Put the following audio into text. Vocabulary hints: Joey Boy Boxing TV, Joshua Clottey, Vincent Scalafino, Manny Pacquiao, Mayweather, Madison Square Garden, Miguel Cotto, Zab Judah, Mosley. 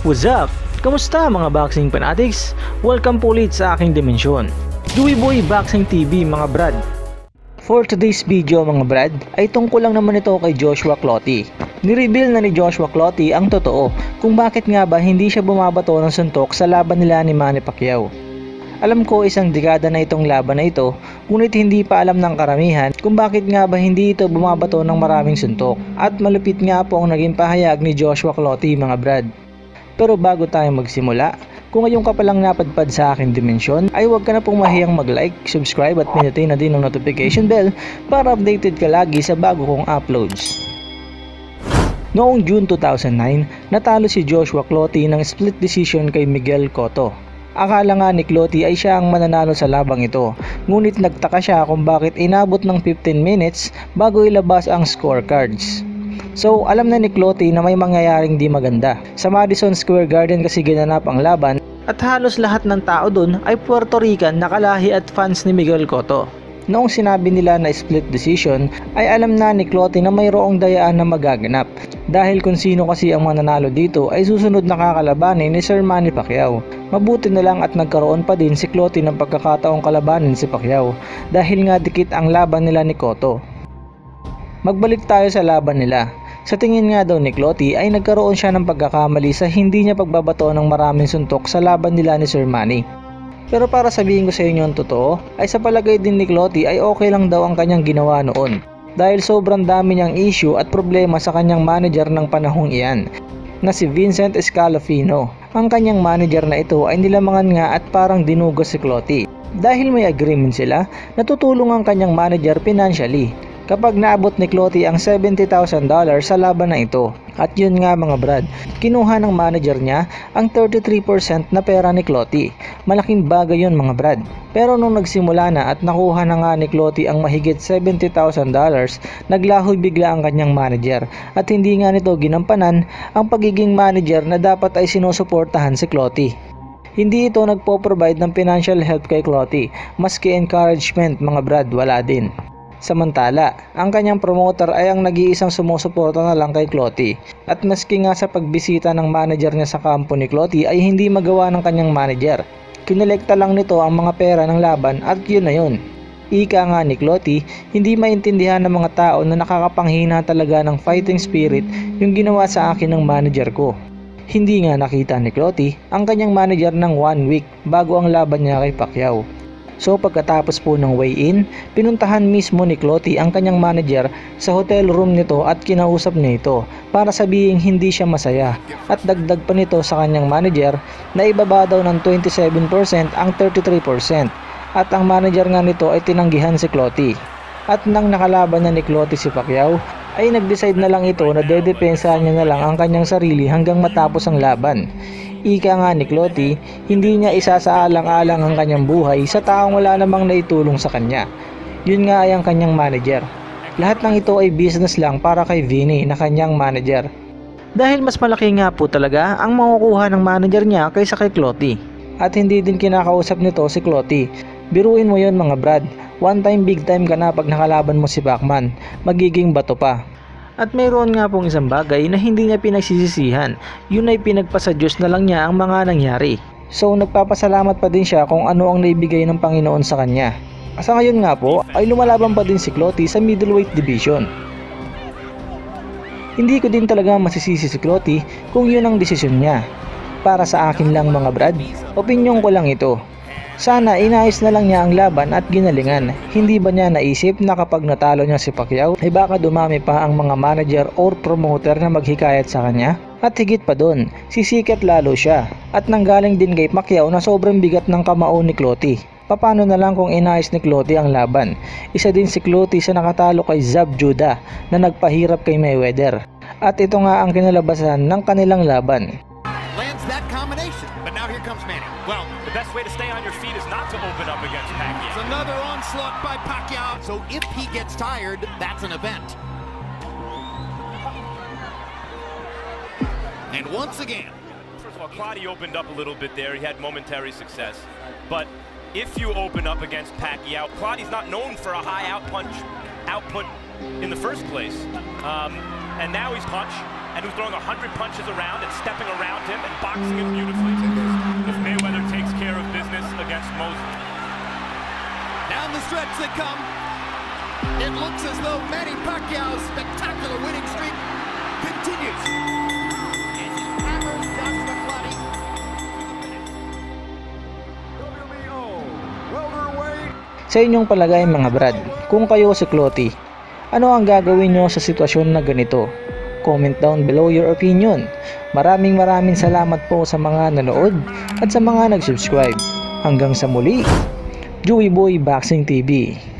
What's up? Kamusta mga boxing fanatics? Welcome po ulit sa aking dimensyon, Joey Boy Boxing TV mga brad. For today's video mga brad, ay tungkol lang naman ito kay Joshua Clottey. Nireveal na ni Joshua Clottey ang totoo kung bakit nga ba hindi siya bumabato ng suntok sa laban nila ni Manny Pacquiao. Alam ko isang dekada na itong laban na ito, ngunit hindi pa alam ng karamihan kung bakit nga ba hindi ito bumabato ng maraming suntok. At malupit nga po ang naging pahayag ni Joshua Clottey mga brad. Pero bago tayo magsimula, kung ngayon ka palang napadpad sa aking dimensyon, ay huwag ka na pong mahiyang mag-like, subscribe at pinutin na din ang notification bell para updated ka lagi sa bago kong uploads. Noong June 2009, natalo si Joshua Clottey ng split decision kay Miguel Cotto. Akala nga ni Clottey ay siya ang mananalo sa labang ito, ngunit nagtaka siya kung bakit inabot ng 15 minutes bago ilabas ang scorecards. So alam na ni Clottey na may mangyayaring di maganda. Sa Madison Square Garden kasi ginanap ang laban at halos lahat ng tao dun ay Puerto Rican na kalahi at fans ni Miguel Cotto. Noong sinabi nila na split decision ay alam na ni Clottey na mayroong dayaan na magaganap. Dahil kung sino kasi ang mananalo dito ay susunod na kakalabanin ni Sir Manny Pacquiao. Mabuti na lang at nagkaroon pa din si Clottey ng pagkakataong kalabanin si Pacquiao dahil nga dikit ang laban nila ni Cotto. Magbalik tayo sa laban nila. Sa tingin nga daw ni Clottey ay nagkaroon siya ng pagkakamali sa hindi niya pagbabato ng maraming suntok sa laban nila ni Sir Manny. Pero para sabihin ko sa inyo ang totoo, ay sa palagay din ni Clottey ay okay lang daw ang kanyang ginawa noon. Dahil sobrang dami niyang issue at problema sa kanyang manager ng panahong iyan, na si Vincent Scalafino. Ang kanyang manager na ito ay nilamangan nga at parang dinugos si Clottey. Dahil may agreement sila, natutulong ang kanyang manager financially. Kapag naabot ni Clottey ang $70,000 sa laban na ito. At yun nga mga brad, kinuha ng manager niya ang 33% na pera ni Clottey. Malaking bagay yun mga brad. Pero nung nagsimula na at nakuha na nga ni Clottey ang mahigit $70,000, naglaho bigla ang kanyang manager. At hindi nga nito ginampanan ang pagiging manager na dapat ay sinusuportahan si Clottey. Hindi ito nagpo-provide ng financial help kay Clottey, maski encouragement mga brad wala din. Samantala, ang kanyang promoter ay ang nag-iisang sumusuporta na lang kay Clottey. At maski nga sa pagbisita ng manager niya sa kampo ni Clottey ay hindi magawa ng kanyang manager. Kinolekta lang nito ang mga pera ng laban at yun na yun. Ika nga ni Clottey, hindi maintindihan ng mga tao na nakakapanghina talaga ng fighting spirit yung ginawa sa akin ng manager ko. Hindi nga nakita ni Clottey ang kanyang manager ng 1 week bago ang laban niya kay Pacquiao. So pagkatapos po ng weigh-in, pinuntahan mismo ni Clottey ang kanyang manager sa hotel room nito at kinausap niya ito para sabihin hindi siya masaya. At dagdag pa nito sa kanyang manager na ibaba daw ng 27% ang 33%. At ang manager nga nito ay tinanggihan si Clottey. At nang nakalaban na ni Clottey si Pacquiao, ay nag-decide na lang ito na dedepensahan niya na lang ang kanyang sarili hanggang matapos ang laban. Ika nga ni Clottey, hindi niya isasaalang-alang ang kanyang buhay sa taong wala namang naitulong sa kanya. Yun nga ay ang kanyang manager. Lahat ng ito ay business lang para kay Vinny na kanyang manager. Dahil mas malaki nga po talaga ang makukuha ng manager niya kaysa kay Clottey. At hindi din kinakausap nito si Clottey. Biruin mo yun mga brad, one time big time ka na pag nakalaban mo si Pacman, magiging bato pa. At mayroon nga pong isang bagay na hindi niya pinagsisisihan, yun ay pinagpasadyos na lang niya ang mga nangyari. So nagpapasalamat pa din siya kung ano ang naibigay ng Panginoon sa kanya. Sa ngayon nga po ay lumalaban pa din si Clottey sa middleweight division. Hindi ko din talaga masisisi si Clottey kung yun ang desisyon niya. Para sa akin lang mga brad, opinyon ko lang ito. Sana inayos na lang niya ang laban at ginalingan. Hindi ba niya naisip na kapag natalo niya si Pacquiao ay baka dumami pa ang mga manager or promoter na maghikayat sa kanya? At higit pa dun, sisikat lalo siya. At nanggaling din kay Pacquiao na sobrang bigat ng kamao ni Clottey. Paano na lang kung inayos ni Clottey ang laban? Isa din si Clottey sa nakatalo kay Zab Judah na nagpahirap kay Mayweather. At ito nga ang kinalabasan ng kanilang laban. That combination, but now here comes Manny. Well, the best way to stay on your feet is not to open up against Pacquiao. It's another onslaught by Pacquiao. So if he gets tired, that's an event. And once again, first of all, Clottey opened up a little bit there. He had momentary success. But if you open up against Pacquiao, Clottey's not known for a high output in the first place. And now he's punch. and who's throwing 100 punches around and stepping around him and boxing him beautifully. If Mayweather takes care of business against Mosley. Down the stretch they come. It looks as though Manny Pacquiao's spectacular winning streak continues. As he hammers Joshua Clottey. Sa inyong palagay mga brad, kung kayo si Clotty, ano ang gagawin nyo sa sitwasyon na ganito? Comment down below your opinion. Maraming salamat po sa mga nanood at sa mga nag-subscribe. Hanggang sa muli, Joey Boy Boxing TV.